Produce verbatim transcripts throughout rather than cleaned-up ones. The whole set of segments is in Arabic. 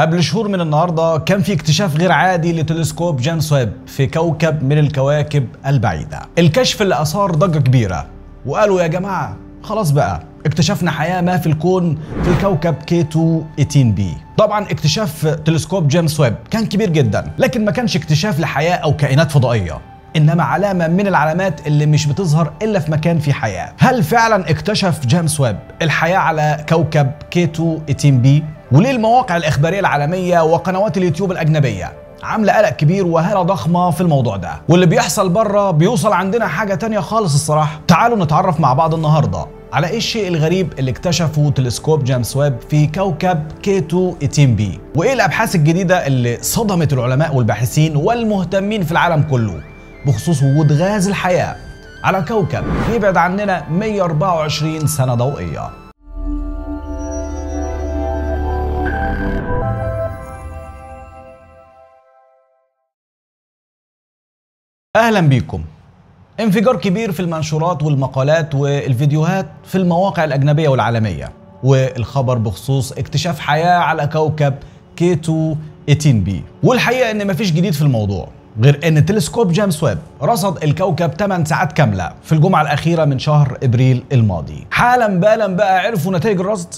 قبل شهور من النهارده كان في اكتشاف غير عادي لتلسكوب جيمس ويب في كوكب من الكواكب البعيده. الكشف اللي اثار ضجه كبيره وقالوا يا جماعه خلاص بقى اكتشفنا حياه ما في الكون في الكوكب كي اتنين ثمانية عشر بي. طبعا اكتشاف تلسكوب جيمس ويب كان كبير جدا، لكن ما كانش اكتشاف لحياه او كائنات فضائيه، انما علامه من العلامات اللي مش بتظهر الا في مكان فيه حياه. هل فعلا اكتشف جيمس ويب الحياه على كوكب كي اتنين ثمانية عشر بي؟ وليه المواقع الإخبارية العالمية وقنوات اليوتيوب الأجنبية عاملة قلق كبير وهالة ضخمة في الموضوع ده، واللي بيحصل بره بيوصل عندنا حاجة تانية خالص الصراحة؟ تعالوا نتعرف مع بعض النهاردة على ايه الشيء الغريب اللي اكتشفه تلسكوب جيمس ويب في كوكب كي اتنين ثمانية عشر بي، وايه الأبحاث الجديدة اللي صدمت العلماء والباحثين والمهتمين في العالم كله بخصوص وجود غاز الحياة على كوكب يبعد عننا مئة وأربعة وعشرين سنة ضوئية. اهلا بيكم. انفجار كبير في المنشورات والمقالات والفيديوهات في المواقع الاجنبيه والعالميه، والخبر بخصوص اكتشاف حياه على كوكب كي اتنين ثمانية عشر بي. والحقيقه ان مفيش جديد في الموضوع، غير ان تلسكوب جيمس ويب رصد الكوكب ثمان ساعات كامله في الجمعه الاخيره من شهر ابريل الماضي. حالا بالا بقى عرفوا نتائج الرصد.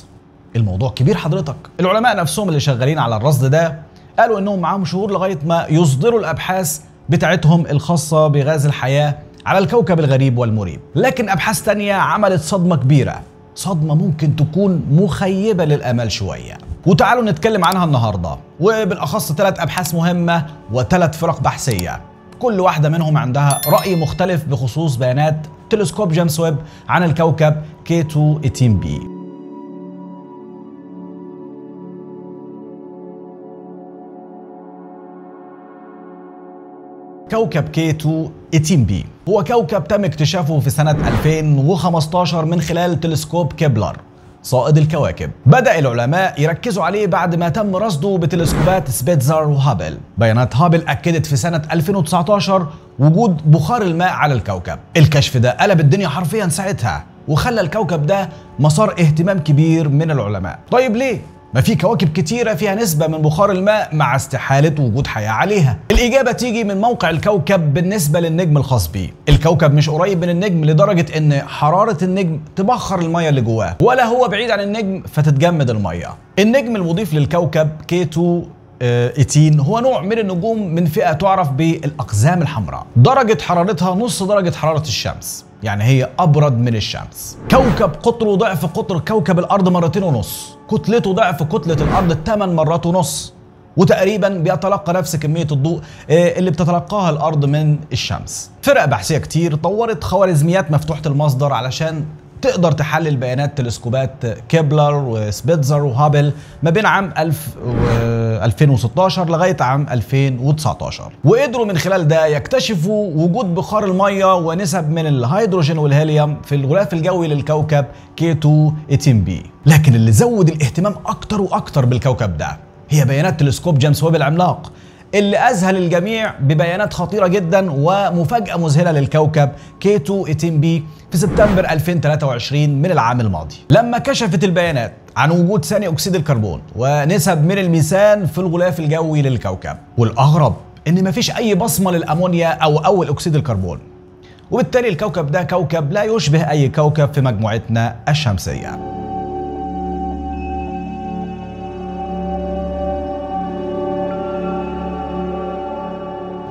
الموضوع كبير حضرتك، العلماء نفسهم اللي شغالين على الرصد ده قالوا انهم معاهم شهور لغايه ما يصدروا الابحاث بتاعتهم الخاصة بغاز الحياة على الكوكب الغريب والمريب، لكن أبحاث تانية عملت صدمة كبيرة، صدمة ممكن تكون مخيبة للأمال شوية، وتعالوا نتكلم عنها النهاردة، وبالأخص ثلاث أبحاث مهمة وثلاث فرق بحثية، كل واحدة منهم عندها رأي مختلف بخصوص بيانات تلسكوب جيمس ويب عن الكوكب كي اتنين ثمانية عشر بي. كوكب كي اتنين ثمانية عشر بي هو كوكب تم اكتشافه في سنة ألفين وخمسة عشر من خلال تلسكوب كيبلر صائد الكواكب. بدأ العلماء يركزوا عليه بعد ما تم رصده بتلسكوبات سبيتزر وهابل. بيانات هابل أكدت في سنة ألفين وتسعة عشر وجود بخار الماء على الكوكب. الكشف ده قلب الدنيا حرفيا ساعتها، وخلى الكوكب ده مسار اهتمام كبير من العلماء. طيب ليه؟ ما في كواكب كتيرة فيها نسبة من بخار الماء مع استحالة وجود حياة عليها. الإجابة تيجي من موقع الكوكب بالنسبة للنجم الخاص بيه. الكوكب مش قريب من النجم لدرجة إن حرارة النجم تبخر المية اللي جواه، ولا هو بعيد عن النجم فتتجمد المية. النجم المضيف للكوكب كي اتنين ثمانية عشر هو نوع من النجوم من فئة تعرف بالأقزام الحمراء، درجة حرارتها نص درجة حرارة الشمس، يعني هي أبرد من الشمس. كوكب قطره ضعف قطر كوكب الأرض مرتين ونص، كتلته ضعف كتلة الأرض ثمان مرات ونص، وتقريبا بيتلقى نفس كمية الضوء اللي بتتلقاها الأرض من الشمس. فرق بحثية كتير طورت خوارزميات مفتوحة المصدر علشان تقدر تحلل بيانات تلسكوبات كيبلر وسبيتزر وهابل ما بين عام ألفين وستة عشر لغايه عام ألفين وتسعة عشر، وقدروا من خلال ده يكتشفوا وجود بخار الميه ونسب من الهيدروجين والهيليوم في الغلاف الجوي للكوكب كي اتنين ثمانية عشر بي. لكن اللي زود الاهتمام اكتر واكتر بالكوكب ده هي بيانات تلسكوب جيمس ويب العملاق، اللي أذهل الجميع ببيانات خطيرة جدا ومفاجأة مذهلة للكوكب كي اتنين ثمانية عشر بي في سبتمبر ألفين وثلاثة وعشرين من العام الماضي، لما كشفت البيانات عن وجود ثاني أكسيد الكربون ونسب من الميثان في الغلاف الجوي للكوكب. والأغرب إن مفيش أي بصمة للأمونيا أو أول أكسيد الكربون، وبالتالي الكوكب ده كوكب لا يشبه أي كوكب في مجموعتنا الشمسية.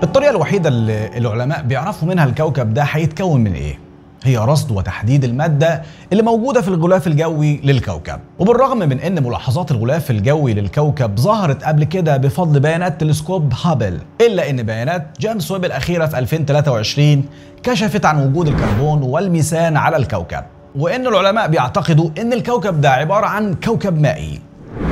الطريقة الوحيدة اللي العلماء بيعرفوا منها الكوكب ده هيتكون من ايه هي رصد وتحديد المادة اللي موجودة في الغلاف الجوي للكوكب. وبالرغم من ان ملاحظات الغلاف الجوي للكوكب ظهرت قبل كده بفضل بيانات تلسكوب هابل، الا ان بيانات جيمس ويب الأخيرة في ألفين وثلاثة وعشرين كشفت عن وجود الكربون والميثان على الكوكب، وان العلماء بيعتقدوا ان الكوكب ده عبارة عن كوكب مائي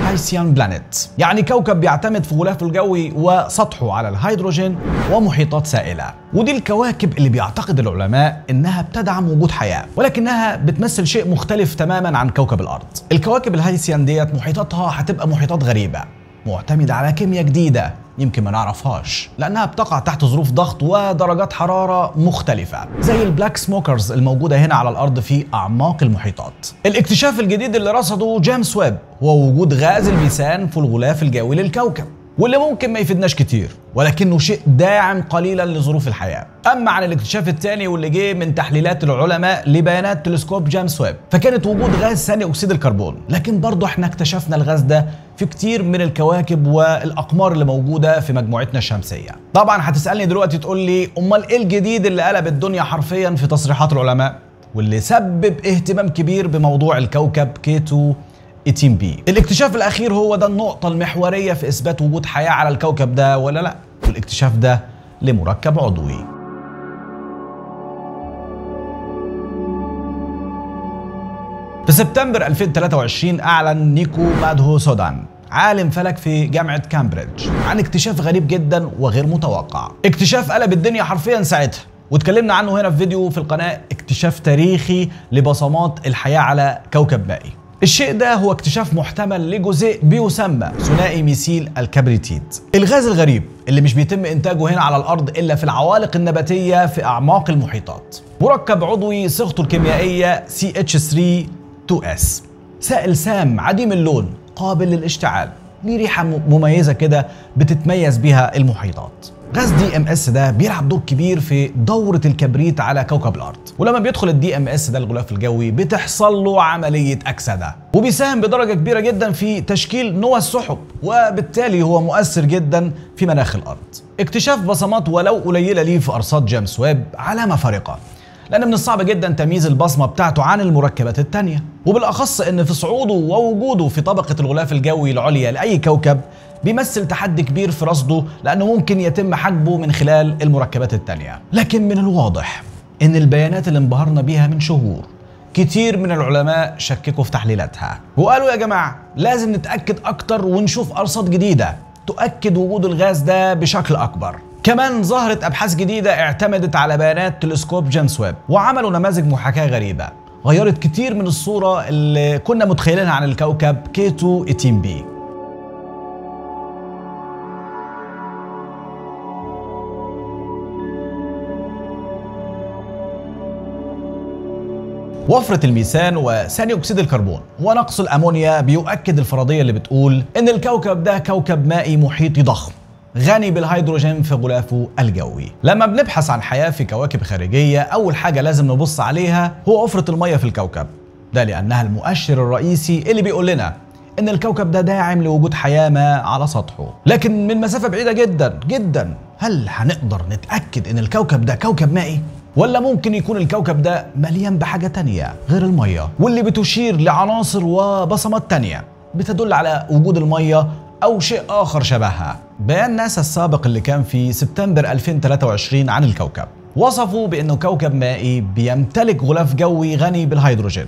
هايسيان بلانيت، يعني كوكب بيعتمد في غلافه الجوي وسطحه على الهيدروجين ومحيطات سائلة. ودي الكواكب اللي بيعتقد العلماء انها بتدعم وجود حياة، ولكنها بتمثل شيء مختلف تماما عن كوكب الارض. الكواكب الهايسيان ديت محيطاتها هتبقى محيطات غريبة، معتمدة على كيمياء جديدة يمكن ما نعرفهاش، لانها بتقع تحت ظروف ضغط ودرجات حراره مختلفه زي البلاك سموكرز الموجوده هنا على الارض في اعماق المحيطات. الاكتشاف الجديد اللي رصده جيمس ويب هو وجود غاز الميثان في الغلاف الجوي للكوكب، واللي ممكن ما يفيدناش كتير ولكنه شيء داعم قليلا لظروف الحياه. اما عن الاكتشاف الثاني واللي جه من تحليلات العلماء لبيانات تلسكوب جيمس ويب، فكانت وجود غاز ثاني اكسيد الكربون، لكن برضه احنا اكتشفنا الغاز ده في كتير من الكواكب والاقمار اللي موجوده في مجموعتنا الشمسيه. طبعا هتسالني دلوقتي تقول لي امال ايه الجديد اللي قلب الدنيا حرفيا في تصريحات العلماء واللي سبب اهتمام كبير بموضوع الكوكب كي تو ايتين بي؟ الاكتشاف الاخير هو ده النقطه المحوريه في اثبات وجود حياه على الكوكب ده ولا لا، والاكتشاف ده لمركب عضوي. في سبتمبر ألفين وثلاثة وعشرين اعلن نيكو مادهوسودان، عالم فلك في جامعة كامبريدج، عن اكتشاف غريب جدا وغير متوقع، اكتشاف قلب الدنيا حرفيا ساعتها، واتكلمنا عنه هنا في فيديو في القناة، اكتشاف تاريخي لبصمات الحياة على كوكب مائي. الشيء ده هو اكتشاف محتمل لجزيء بيسمى ثنائي ميثيل الكبريتيت، الغاز الغريب اللي مش بيتم انتاجه هنا على الارض الا في العوالق النباتية في اعماق المحيطات. مركب عضوي صيغته الكيميائية سي اتش ثلاثة تو اس، سائل سام عديم اللون قابل للاشتعال، ليه ريحة مميزة كده بتتميز بها المحيطات. غاز دي ام اس ده بيلعب دور كبير في دورة الكبريت على كوكب الارض، ولما بيدخل الدي ام اس ده الغلاف الجوي بتحصل له عملية اكسدة، وبيساهم بدرجة كبيرة جدا في تشكيل نوى السحب، وبالتالي هو مؤثر جدا في مناخ الارض. اكتشاف بصمات ولو قليلة ليه في ارصاد جيمس ويب علامة فارقة، لأن من الصعب جدا تمييز البصمة بتاعته عن المركبات التانية، وبالأخص إن في صعوده ووجوده في طبقة الغلاف الجوي العليا لأي كوكب بيمثل تحدي كبير في رصده، لأنه ممكن يتم حجبه من خلال المركبات التانية. لكن من الواضح إن البيانات اللي انبهرنا بيها من شهور كتير من العلماء شككوا في تحليلاتها، وقالوا يا جماعة لازم نتأكد أكتر ونشوف أرصاد جديدة تؤكد وجود الغاز ده بشكل أكبر. كمان ظهرت أبحاث جديدة اعتمدت على بيانات تلسكوب جيمس ويب، وعملوا نماذج محاكاة غريبة غيرت كتير من الصورة اللي كنا متخيلينها عن الكوكب كي تو ايتين بي. وفرة الميثان وثاني أكسيد الكربون ونقص الأمونيا بيؤكد الفرضية اللي بتقول إن الكوكب ده كوكب مائي محيطي ضخم غني بالهيدروجين في غلافه الجوي. لما بنبحث عن حياة في كواكب خارجية أول حاجة لازم نبص عليها هو وفرة المية في الكوكب ده، لأنها المؤشر الرئيسي اللي بيقول لنا إن الكوكب ده داعم لوجود حياة ما على سطحه. لكن من مسافة بعيدة جدا جدا، هل هنقدر نتأكد إن الكوكب ده كوكب مائي؟ ولا ممكن يكون الكوكب ده مليان بحاجة تانية غير المية، واللي بتشير لعناصر وبصمات تانية بتدل على وجود المية أو شيء آخر شبهها. بيان ناسا السابق اللي كان في سبتمبر ألفين وثلاثة وعشرين عن الكوكب وصفوا بأنه كوكب مائي بيمتلك غلاف جوي غني بالهيدروجين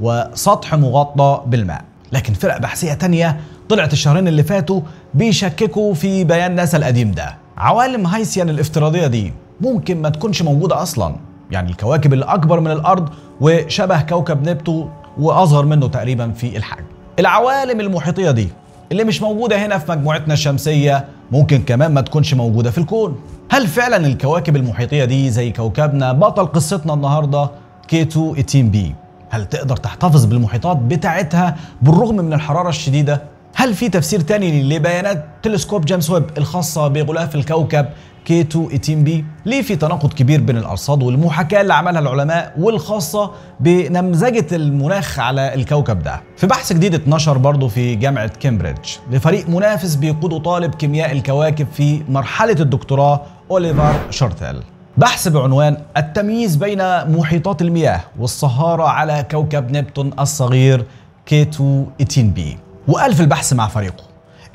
وسطح مغطى بالماء، لكن فرق بحثية تانية طلعت الشهرين اللي فاتوا بيشككوا في بيان ناسا القديم ده. عوالم هايسيان الافتراضية دي ممكن ما تكونش موجودة أصلا، يعني الكواكب اللي أكبر من الأرض وشبه كوكب نبتون وأصغر منه تقريبا في الحجم. العوالم المحيطية دي اللي مش موجودة هنا في مجموعتنا الشمسية ممكن كمان ما تكونش موجودة في الكون. هل فعلا الكواكب المحيطية دي زي كوكبنا بطل قصتنا النهاردة كي تو ايتين بي؟ هل تقدر تحتفظ بالمحيطات بتاعتها بالرغم من الحرارة الشديدة؟ هل في تفسير تاني لبيانات تلسكوب جيمس ويب الخاصة بغلاف الكوكب كي تو ايتين بي؟ ليه في تناقض كبير بين الأرصاد والمحاكاة اللي عملها العلماء والخاصة بنمذجة المناخ على الكوكب ده؟ في بحث جديد اتنشر برضه في جامعة كامبريدج لفريق منافس بيقوده طالب كيمياء الكواكب في مرحلة الدكتوراه أوليفر شورتل، بحث بعنوان التمييز بين محيطات المياه والصهارة على كوكب نبتون الصغير كي تو ايتين بي. وقال في البحث مع فريقه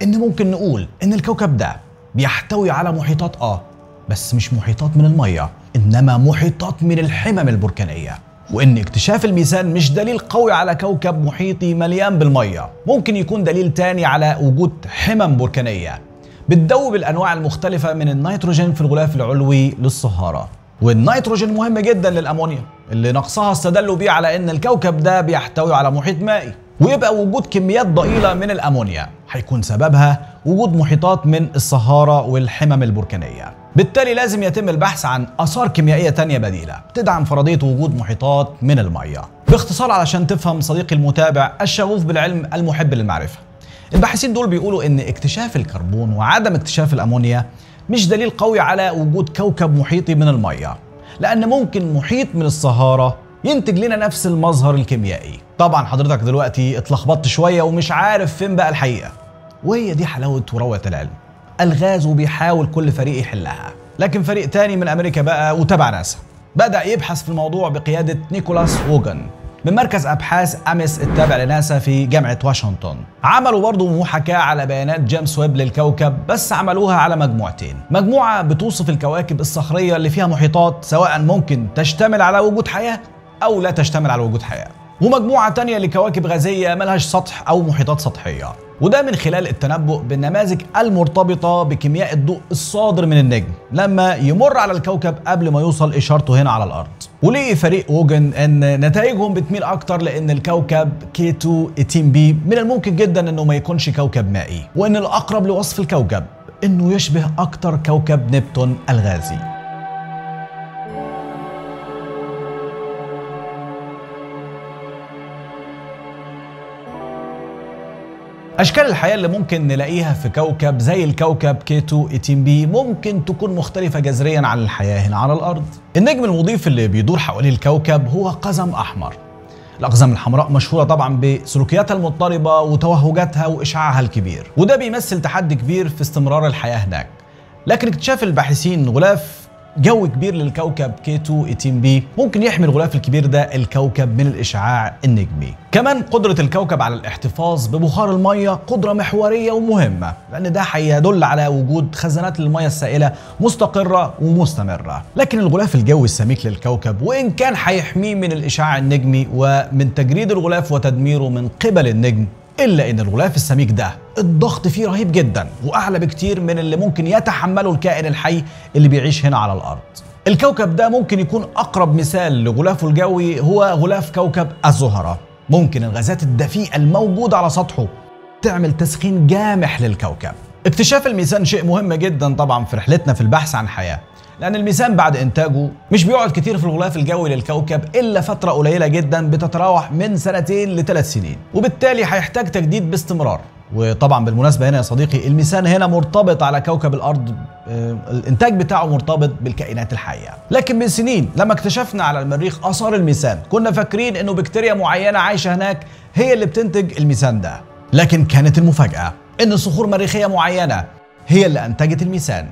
إن ممكن نقول إن الكوكب ده بيحتوي على محيطات آه بس مش محيطات من المية، إنما محيطات من الحمم البركانية، وإن اكتشاف الميثان مش دليل قوي على كوكب محيطي مليان بالمية، ممكن يكون دليل تاني على وجود حمم بركانية بتدوب الأنواع المختلفة من النيتروجين في الغلاف العلوي للصهارة، والنيتروجين مهم جدا للأمونيا اللي نقصها استدلوا بيه على إن الكوكب ده بيحتوي على محيط مائي. ويبقى وجود كميات ضئيلة من الأمونيا هيكون سببها وجود محيطات من الصهارة والحمم البركانية. بالتالي لازم يتم البحث عن آثار كيميائية تانية بديلة تدعم فرضية وجود محيطات من المية. باختصار علشان تفهم صديقي المتابع الشغوف بالعلم المحب للمعرفة، الباحثين دول بيقولوا إن اكتشاف الكربون وعدم اكتشاف الأمونيا مش دليل قوي على وجود كوكب محيطي من المية، لأن ممكن محيط من الصهارة ينتج لنا نفس المظهر الكيميائي. طبعا حضرتك دلوقتي اتلخبطت شوية ومش عارف فين بقى الحقيقة، وهي دي حلاوة وروعة العلم. الغاز وبيحاول كل فريق يحلها، لكن فريق تاني من أمريكا بقى وتبع ناسا بدأ يبحث في الموضوع بقيادة نيكولاس ووجن من مركز أبحاث أمس التابع لناسا في جامعة واشنطن. عملوا برضه محاكاة على بيانات جيمس ويب للكوكب، بس عملوها على مجموعتين، مجموعة بتوصف الكواكب الصخرية اللي فيها محيطات سواء ممكن تشتمل على وجود حياة أو لا تشتمل على وجود حياة، ومجموعة تانية لكواكب غازية ملهاش سطح أو محيطات سطحية، وده من خلال التنبؤ بالنماذج المرتبطة بكمياء الضوء الصادر من النجم لما يمر على الكوكب قبل ما يوصل إشارته هنا على الأرض. وليه فريق ووجن أن نتائجهم بتميل أكتر لأن الكوكب كي تو ايتين بي من الممكن جدا أنه ما يكونش كوكب مائي، وأن الأقرب لوصف الكوكب أنه يشبه أكتر كوكب نبتون الغازي. أشكال الحياة اللي ممكن نلاقيها في كوكب زي الكوكب كي تو ايتين بي ممكن تكون مختلفة جذريا عن الحياة هنا على الأرض. النجم المضيف اللي بيدور حوالين الكوكب هو قزم أحمر. الأقزام الحمراء مشهورة طبعا بسلوكياتها المضطربة وتوهجاتها وإشعاعها الكبير، وده بيمثل تحدي كبير في استمرار الحياة هناك. لكن اكتشاف الباحثين غلاف جو كبير للكوكب كي تو ايتين بي ممكن يحمي الغلاف الكبير ده الكوكب من الإشعاع النجمي. كمان قدرة الكوكب على الاحتفاظ ببخار المية قدرة محورية ومهمة، لأن ده هيدل على وجود خزانات للمية السائلة مستقرة ومستمرة. لكن الغلاف الجوي السميك للكوكب وإن كان هيحميه من الإشعاع النجمي ومن تجريد الغلاف وتدميره من قبل النجم، إلا إن الغلاف السميك ده الضغط فيه رهيب جدا وأعلى بكتير من اللي ممكن يتحمله الكائن الحي اللي بيعيش هنا على الأرض. الكوكب ده ممكن يكون أقرب مثال لغلافه الجوي هو غلاف كوكب الزهرة. ممكن الغازات الدفيئة الموجودة على سطحه تعمل تسخين جامح للكوكب. اكتشاف الميثان شيء مهم جدا طبعا في رحلتنا في البحث عن حياة، لأن الميثان بعد إنتاجه مش بيقعد كتير في الغلاف الجوي للكوكب إلا فترة قليلة جدا بتتراوح من سنتين لثلاث سنين، وبالتالي هيحتاج تجديد باستمرار. وطبعا بالمناسبة هنا يا صديقي الميثان هنا مرتبط على كوكب الأرض، الإنتاج بتاعه مرتبط بالكائنات الحية. لكن من سنين لما اكتشفنا على المريخ آثار الميثان كنا فاكرين إنه بكتيريا معينة عايشة هناك هي اللي بتنتج الميثان ده، لكن كانت المفاجأة إن صخور مريخية معينة هي اللي أنتجت الميثان.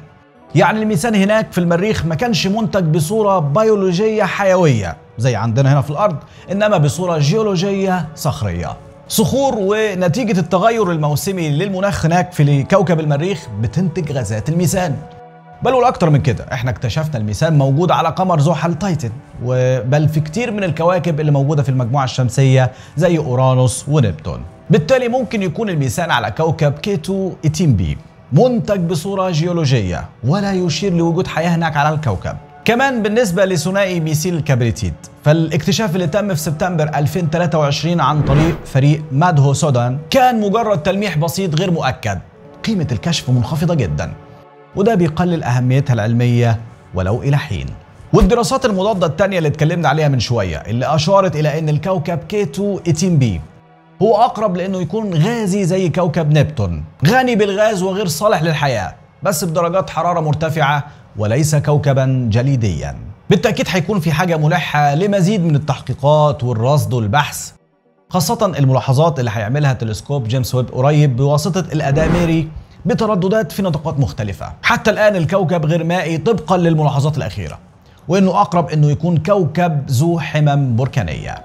يعني الميثان هناك في المريخ ما كانش منتج بصورة بيولوجية حيوية زي عندنا هنا في الأرض، إنما بصورة جيولوجية صخرية. صخور ونتيجة التغير الموسمي للمناخ هناك في كوكب المريخ بتنتج غازات الميثان. بل والأكتر من كده، احنا اكتشفنا الميثان موجود على قمر زحل تايتن، وبل في كتير من الكواكب اللي موجودة في المجموعة الشمسية زي أورانوس ونبتون. بالتالي ممكن يكون الميثان على كوكب كي تو ايتين بي منتج بصورة جيولوجية ولا يشير لوجود حياة هناك على الكوكب. كمان بالنسبة لثنائي ميثيل كبريتيد، فالاكتشاف اللي تم في سبتمبر ألفين وثلاثة وعشرين عن طريق فريق مادهوسودان كان مجرد تلميح بسيط غير مؤكد. قيمة الكشف منخفضة جدا وده بيقلل أهميتها العلمية ولو إلى حين. والدراسات المضادة التانية اللي اتكلمنا عليها من شوية اللي أشارت إلى أن الكوكب كي تو ايتين بي هو أقرب لأنه يكون غازي زي كوكب نبتون، غني بالغاز وغير صالح للحياة، بس بدرجات حرارة مرتفعة وليس كوكبا جليديا. بالتأكيد هيكون في حاجة ملحة لمزيد من التحقيقات والرصد والبحث، خاصة الملاحظات اللي هيعملها تلسكوب جيمس ويب قريب بواسطة الأداميري بترددات في نطاقات مختلفة. حتى الآن الكوكب غير مائي طبقا للملاحظات الأخيرة، وإنه أقرب إنه يكون كوكب ذو حمم بركانية.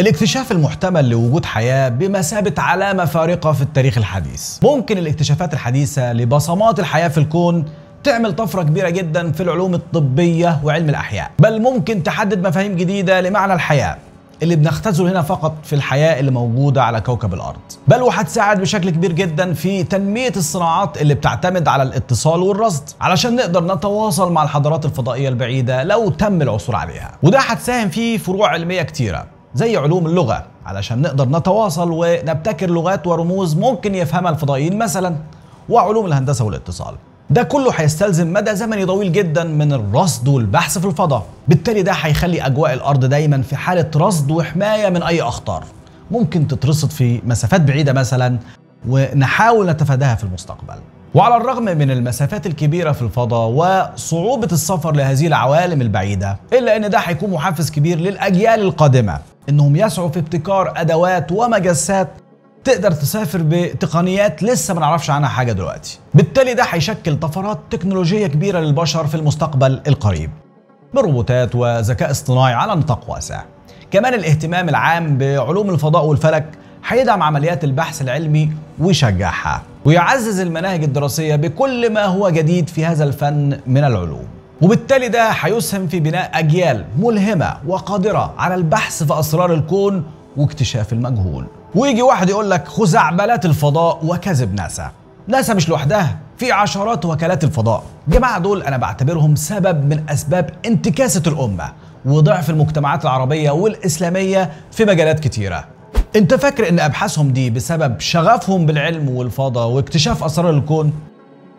الاكتشاف المحتمل لوجود حياة بمثابة علامة فارقة في التاريخ الحديث. ممكن الاكتشافات الحديثة لبصمات الحياة في الكون تعمل طفرة كبيرة جدا في العلوم الطبية وعلم الأحياء، بل ممكن تحدد مفاهيم جديدة لمعنى الحياة. اللي بنختزله هنا فقط في الحياة اللي موجودة على كوكب الأرض، بل وهتساعد بشكل كبير جدا في تنمية الصناعات اللي بتعتمد على الاتصال والرصد علشان نقدر نتواصل مع الحضارات الفضائية البعيدة لو تم العثور عليها. وده هتساهم فيه فروع علمية كتيرة زي علوم اللغة علشان نقدر نتواصل ونبتكر لغات ورموز ممكن يفهمها الفضائيين مثلا، وعلوم الهندسة والاتصال. ده كله هيستلزم مدى زمني طويل جدا من الرصد والبحث في الفضاء، بالتالي ده هيخلي أجواء الأرض دايما في حالة رصد وحماية من أي أخطار ممكن تترصد في مسافات بعيدة مثلا، ونحاول نتفاداها في المستقبل. وعلى الرغم من المسافات الكبيرة في الفضاء وصعوبة السفر لهذه العوالم البعيدة، إلا أن ده هيكون محفز كبير للأجيال القادمة إنهم يسعوا في ابتكار أدوات ومجسات تقدر تسافر بتقنيات لسه ما نعرفش عنها حاجة دلوقتي. بالتالي ده هيشكل طفرات تكنولوجية كبيرة للبشر في المستقبل القريب، بروبوتات وذكاء اصطناعي على نطاق واسع. كمان الاهتمام العام بعلوم الفضاء والفلك هيدعم عمليات البحث العلمي ويشجعها، ويعزز المناهج الدراسية بكل ما هو جديد في هذا الفن من العلوم. وبالتالي ده هيسهم في بناء أجيال ملهمة وقادرة على البحث في أسرار الكون واكتشاف المجهول. ويجي واحد يقول لك خزعبلات الفضاء وكذب ناسا. ناسا مش لوحدها، في عشرات وكالات الفضاء. الجماعة دول أنا بعتبرهم سبب من أسباب انتكاسة الأمة وضعف المجتمعات العربية والإسلامية في مجالات كتيرة. أنت فاكر إن أبحاثهم دي بسبب شغفهم بالعلم والفضاء واكتشاف أسرار الكون؟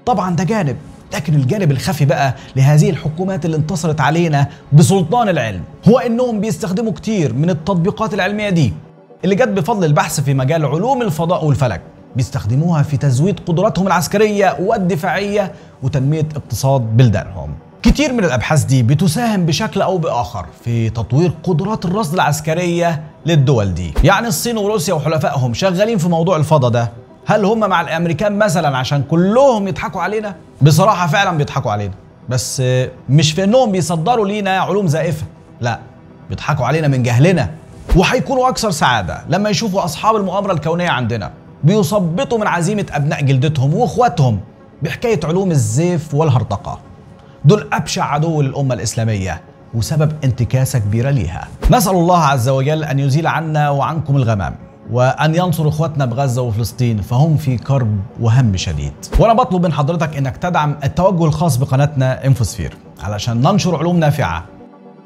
طبعا ده جانب، لكن الجانب الخفي بقى لهذه الحكومات اللي انتصرت علينا بسلطان العلم هو إنهم بيستخدموا كتير من التطبيقات العلمية دي اللي جت بفضل البحث في مجال علوم الفضاء والفلك، بيستخدموها في تزويد قدراتهم العسكرية والدفاعية وتنمية اقتصاد بلدانهم. كتير من الأبحاث دي بتساهم بشكل أو بآخر في تطوير قدرات الرصد العسكرية للدول دي. يعني الصين وروسيا وحلفائهم شغالين في موضوع الفضاء ده، هل هم مع الأمريكان مثلا عشان كلهم يضحكوا علينا؟ بصراحة فعلا بيضحكوا علينا، بس مش في إنهم بيصدروا لينا علوم زائفة، لا، بيضحكوا علينا من جهلنا. وهيكونوا أكثر سعادة لما يشوفوا أصحاب المؤامرة الكونية عندنا بيصبطوا من عزيمة أبناء جلدتهم وإخواتهم بحكاية علوم الزيف والهرطقة. دول أبشع عدو للأمة الإسلامية وسبب انتكاسة كبيرة ليها. نسأل الله عز وجل أن يزيل عنا وعنكم الغمام، وأن ينصر إخواتنا بغزة وفلسطين، فهم في كرب وهم شديد. وأنا بطلب من حضرتك إنك تدعم التوجه الخاص بقناتنا إنفوسفير علشان ننشر علوم نافعة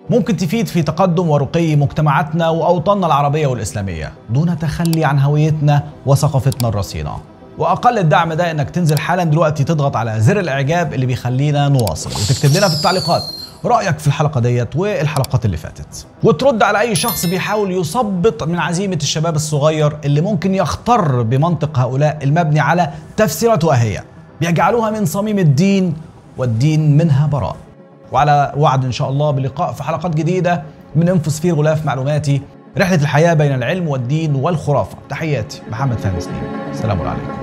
ممكن تفيد في تقدم ورقي مجتمعاتنا وأوطاننا العربية والإسلامية دون تخلي عن هويتنا وثقافتنا الرصينة. وأقل الدعم ده إنك تنزل حالا دلوقتي تضغط على زر الإعجاب اللي بيخلينا نواصل، وتكتب لنا في التعليقات رأيك في الحلقة ديت والحلقات اللي فاتت، وترد على أي شخص بيحاول يثبط من عزيمة الشباب الصغير اللي ممكن يخطر بمنطق هؤلاء المبني على تفسيرات واهية بيجعلوها من صميم الدين، والدين منها براء. وعلى وعد إن شاء الله بلقاء في حلقات جديدة من إنفوسفير، غلاف معلوماتي، رحلة الحياة بين العلم والدين والخرافة. تحياتي محمد فهمي سليم، السلام عليكم.